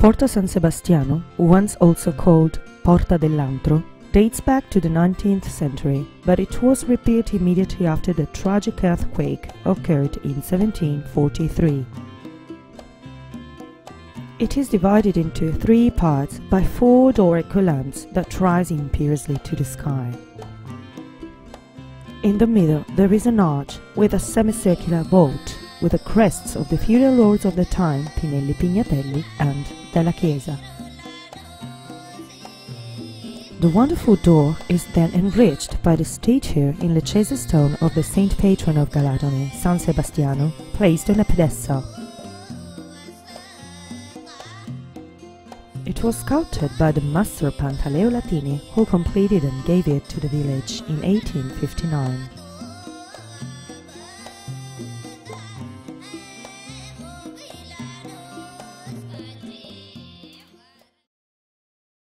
Porta San Sebastiano, once also called Porta dell'Antro, dates back to the 19th century, but it was repaired immediately after the tragic earthquake occurred in 1743. It is divided into three parts by four Doric columns that rise imperiously to the sky. In the middle there is an arch with a semicircular vault, with the crests of the feudal lords of the time, Pinelli Pignatelli and Della Chiesa. The wonderful door is then enriched by the statue in Leccese stone of the Saint Patron of Galatone, San Sebastiano, placed on a pedestal. It was sculpted by the master Pantaleo Latini, who completed and gave it to the village in 1859.